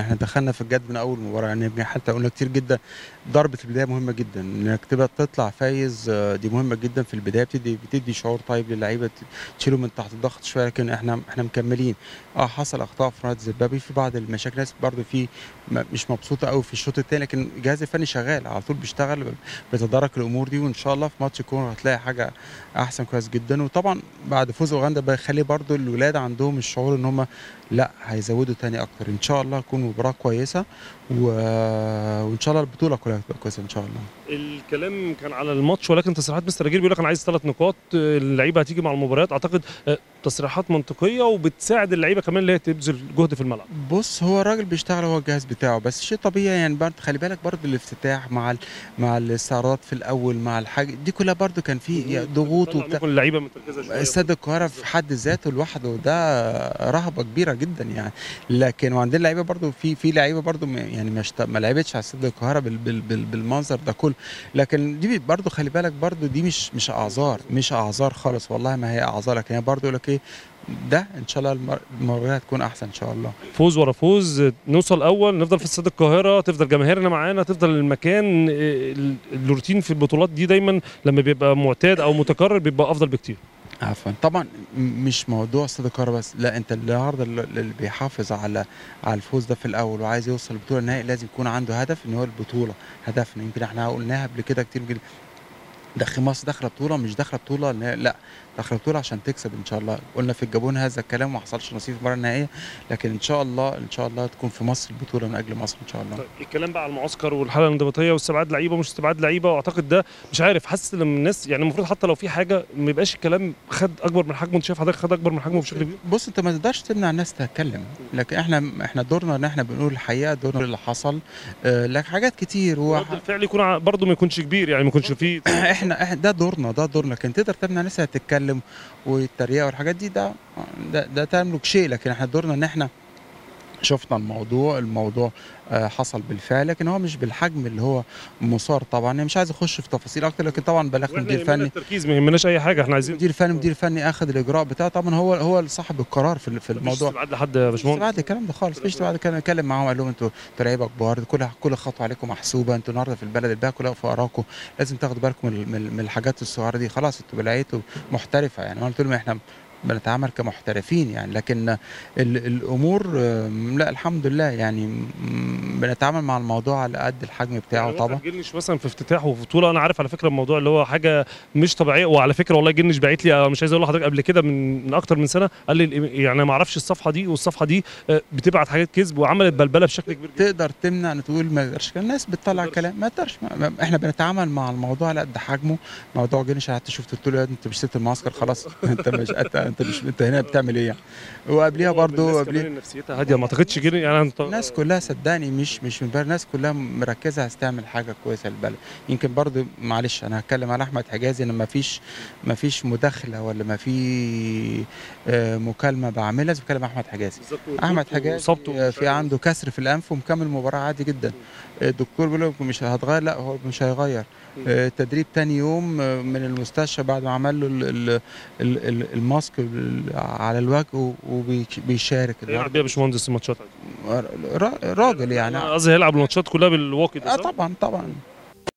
احنا دخلنا في الجد من اول مباراه، يعني حتى قلنا كتير جدا ضربه البدايه مهمه جدا، انك تبقى تطلع فايز دي مهمه جدا في البدايه، بتدي شعور طيب للعيبه تشيلهم من تحت الضغط شويه. لكن احنا مكملين. حصل اخطاء في نادي زيمبابوي، في بعض المشاكل، ناس برضه في مش مبسوطه قوي في الشوط الثاني، لكن الجهاز الفني شغال على طول، بيشتغل بيتدارك الامور دي، وان شاء الله في ماتش الكونغو هتلاقي حاجه احسن كويس جدا. وطبعا بعد فوز اوغندا بيخلي برضه الولاد عندهم الشعور ان هم لا هيزودوا ثاني اكتر. ان شاء الله تكون مباراه كويسه وان شاء الله البطوله كلها هتبقى كويسه ان شاء الله. الكلام كان على الماتش، ولكن تصريحات مستر جير بيقول لك انا عايز 3 نقاط، اللعيبه هتيجي مع المباريات. اعتقد تصريحات منطقيه وبتساعد اللعيبه كمان اللي هي تبذل جهد في الملعب. بص، هو الراجل بيشتغل، هو الجهاز بتاعه، بس شيء طبيعي يعني. برضه خلي بالك برضه الافتتاح مع الاستعراضات في الاول، مع الحاجه دي كلها برضه كان في ضغوط وبتاع. اللعيبه متركزه شويه. استاد القاهره في حد ذاته لوحده ده رهبه كبيره جدا يعني. لكن وعندنا لعيبه برضه، في لعيبه برضه يعني ما لعبتش على استاد القاهره بالمنظر ده كله. لكن دي برضه خلي بالك برضه دي مش اعذار، مش اعذار خالص، والله ما هي اعذار. لكن يعني برضه يقول لك ايه ده، ان شاء الله المره هتكون احسن ان شاء الله. فوز ورا فوز، نوصل اول، نفضل في استاد القاهره، تفضل جماهيرنا معانا، تفضل المكان. الروتين في البطولات دي دايما لما بيبقى معتاد او متكرر بيبقى افضل بكتير. عفوا، طبعا مش موضوع استاد القاهره بس، لا، انت النهارده اللي بيحافظ على الفوز ده في الاول وعايز يوصل البطوله النهائي لازم يكون عنده هدف ان هو البطوله هدفنا. يمكن احنا قلناها قبل كده كتير جدا، مصر داخله بطوله، مش داخله بطوله لا، داخله بطوله عشان تكسب ان شاء الله. قلنا في الجابون هذا الكلام، ما حصلش نصيب في المباراه النهائيه، لكن ان شاء الله تكون في مصر البطوله من اجل مصر ان شاء الله. طيب الكلام بقى على المعسكر والحاله الانضباطيه واستبعاد لعيبه ومش استبعاد لعيبه، واعتقد ده مش عارف، حاسس ان الناس يعني المفروض حتى لو في حاجه ما يبقاش الكلام خد اكبر من حجمه. انت شايف حضرتك خد اكبر من حجمه بشكل كبير؟ بص، انت ما تقدرش تمنع الناس تتكلم، لكن احنا دورنا ان احنا بنقول الحقيقه، دورنا اللي حصل. لك حاجات كتير رد الفعل يكون برضه ما يكونش كبير، يعني ما يكونش فيه احنا ده دورنا. لكن تقدر تمنع الناس تتكلم والتريقه والحاجات دي، ده تملك شيء. لكن احنا دورنا ان احنا شفنا الموضوع حصل بالفعل، لكن هو مش بالحجم اللي هو مثار. طبعا انا مش عايز اخش في تفاصيل اكتر، لكن طبعا بلغنا المدير الفني، التركيز ما يهمناش اي حاجه، احنا عايزين المدير الفني اخذ الاجراء بتاعه. طبعا هو صاحب القرار في الموضوع. مش استبعاد لحد يا باشمهندس، مش استبعاد الكلام ده خالص، مش استبعاد الكلام. اتكلم معاهم قال لهم انتوا لعيبه كبار، كل خطوه عليكم محسوبه، انتوا النهارده في البلد، الباقي كلها في اراكم، لازم تاخدوا بالكم من الحاجات الصغيره دي. خلاص انتوا بلعيتوا محترفه يعني، قلت لهم احنا بنتعامل كمحترفين يعني. لكن الامور لا، الحمد لله يعني بنتعامل مع الموضوع على قد الحجم بتاعه. يعني طبعا جنش مثلا في افتتاح وفي بطوله، انا عارف على فكره الموضوع اللي هو حاجه مش طبيعيه. وعلى فكره والله جنش باعت لي، مش عايز اقول لحضرتك، قبل كده من اكتر من سنه قال لي يعني ما اعرفش الصفحه دي، والصفحه دي بتبعت حاجات كذب وعملت بلبله بشكل كبير. تقدر تمنع ان تقول ما تقدرش، الناس بتطلع كلام ما تقدرش. احنا بنتعامل مع الموضوع على قد حجمه. موضوع جنش قعدت شفت قلت له يا انت مش سبت المعسكر خلاص، انت مش انت هنا بتعمل ايه يعني؟ وقبليها برضه قبليها نفسيتها هاديه، ما اعتقدش كده يعني. الناس كلها صدقني مش من الناس كلها مركزه، هستعمل حاجه كويسه للبلد. يمكن برضه معلش انا هتكلم على احمد حجازي، ان ما فيش مداخله ولا ما في مكالمه بعملها، لازم بكلم احمد حجازي. احمد حجازي في عنده كسر في الانف ومكمل المباراه عادي جدا. الدكتور بيقول له مش هتغير، لا هو مش هيغير. تدريب تاني يوم من المستشفى بعد ما عمل له الماسك على الوجه وبيشارك. هيلعب يا باشمهندس الماتشات؟ راجل يعني، قصدي هيلعب الماتشات كلها بالواقي ده. طبعا